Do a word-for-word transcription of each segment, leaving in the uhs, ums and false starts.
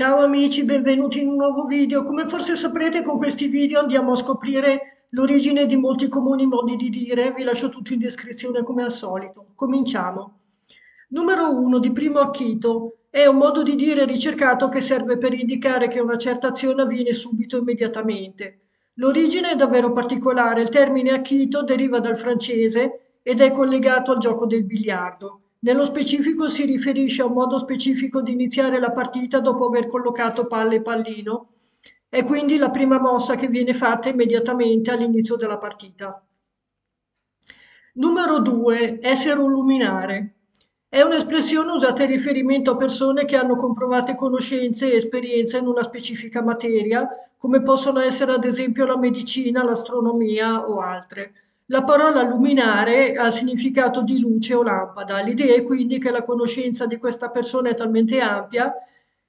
Ciao amici, benvenuti in un nuovo video. Come forse saprete, con questi video andiamo a scoprire l'origine di molti comuni modi di dire. Vi lascio tutto in descrizione come al solito. Cominciamo. Numero uno. Di primo acchito. È un modo di dire ricercato che serve per indicare che una certa azione avviene subito, immediatamente. L'origine è davvero particolare. Il termine acchito deriva dal francese ed è collegato al gioco del biliardo. Nello specifico si riferisce a un modo specifico di iniziare la partita dopo aver collocato palla e pallino. È quindi la prima mossa che viene fatta immediatamente all'inizio della partita. Numero due. Essere un luminare. È un'espressione usata in riferimento a persone che hanno comprovate conoscenze e esperienze in una specifica materia, come possono essere ad esempio la medicina, l'astronomia o altre. La parola luminare ha il significato di luce o lampada. L'idea è quindi che la conoscenza di questa persona è talmente ampia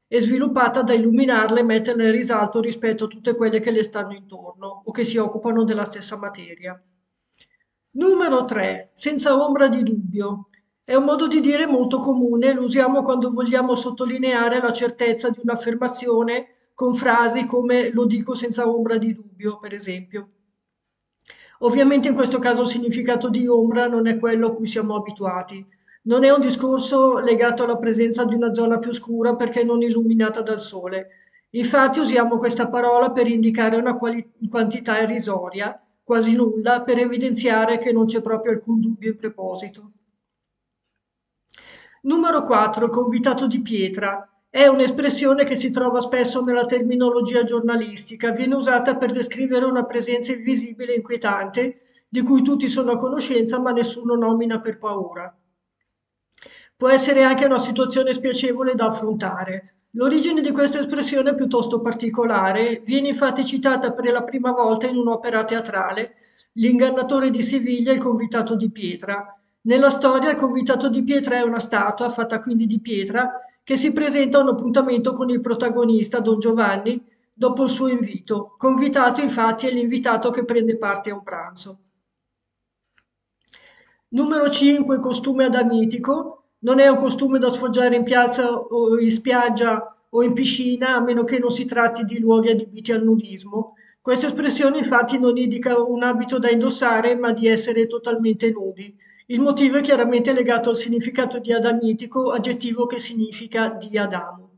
e sviluppata da illuminarla e metterla in risalto rispetto a tutte quelle che le stanno intorno o che si occupano della stessa materia. Numero tre. Senza ombra di dubbio. È un modo di dire molto comune, lo usiamo quando vogliamo sottolineare la certezza di un'affermazione con frasi come "lo dico senza ombra di dubbio", per esempio. Ovviamente in questo caso il significato di ombra non è quello a cui siamo abituati. Non è un discorso legato alla presenza di una zona più scura perché non illuminata dal sole. Infatti usiamo questa parola per indicare una quantità irrisoria, quasi nulla, per evidenziare che non c'è proprio alcun dubbio in proposito. Numero quattro. Convitato di pietra. È un'espressione che si trova spesso nella terminologia giornalistica, viene usata per descrivere una presenza invisibile e inquietante, di cui tutti sono a conoscenza ma nessuno nomina per paura. Può essere anche una situazione spiacevole da affrontare. L'origine di questa espressione è piuttosto particolare, viene infatti citata per la prima volta in un'opera teatrale, L'ingannatore di Siviglia e il convitato di pietra. Nella storia il convitato di pietra è una statua, fatta quindi di pietra, che si presenta a un appuntamento con il protagonista, Don Giovanni, dopo il suo invito. Convitato, infatti, è l'invitato che prende parte a un pranzo. Numero cinque. Costume adamitico. Non è un costume da sfoggiare in piazza o in spiaggia o in piscina, a meno che non si tratti di luoghi adibiti al nudismo. Questa espressione, infatti, non indica un abito da indossare, ma di essere totalmente nudi. Il motivo è chiaramente legato al significato di adamitico, aggettivo che significa di Adamo.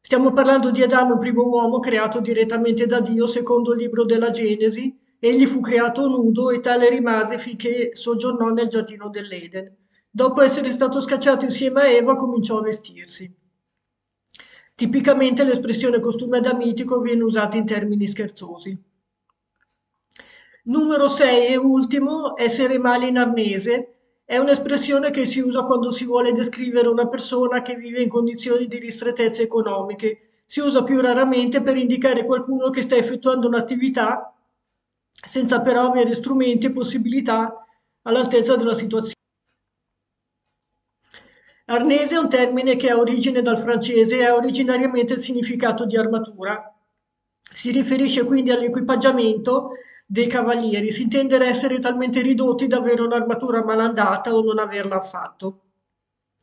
Stiamo parlando di Adamo, il primo uomo creato direttamente da Dio, secondo il libro della Genesi. Egli fu creato nudo e tale rimase finché soggiornò nel giardino dell'Eden. Dopo essere stato scacciato insieme a Eva, cominciò a vestirsi. Tipicamente l'espressione costume adamitico viene usata in termini scherzosi. Numero sei e ultimo, essere male in arnese. È un'espressione che si usa quando si vuole descrivere una persona che vive in condizioni di ristrettezze economiche. Si usa più raramente per indicare qualcuno che sta effettuando un'attività senza però avere strumenti e possibilità all'altezza della situazione. Arnese è un termine che ha origine dal francese e ha originariamente il significato di armatura. Si riferisce quindi all'equipaggiamento dei cavalieri, si intende essere talmente ridotti da avere un'armatura malandata o non averla affatto.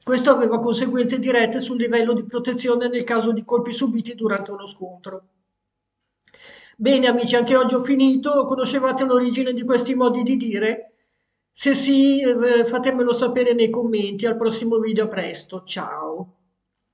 Questo aveva conseguenze dirette sul livello di protezione nel caso di colpi subiti durante uno scontro. Bene amici, anche oggi ho finito. Conoscevate l'origine di questi modi di dire? Se sì, fatemelo sapere nei commenti. Al prossimo video, a presto, ciao!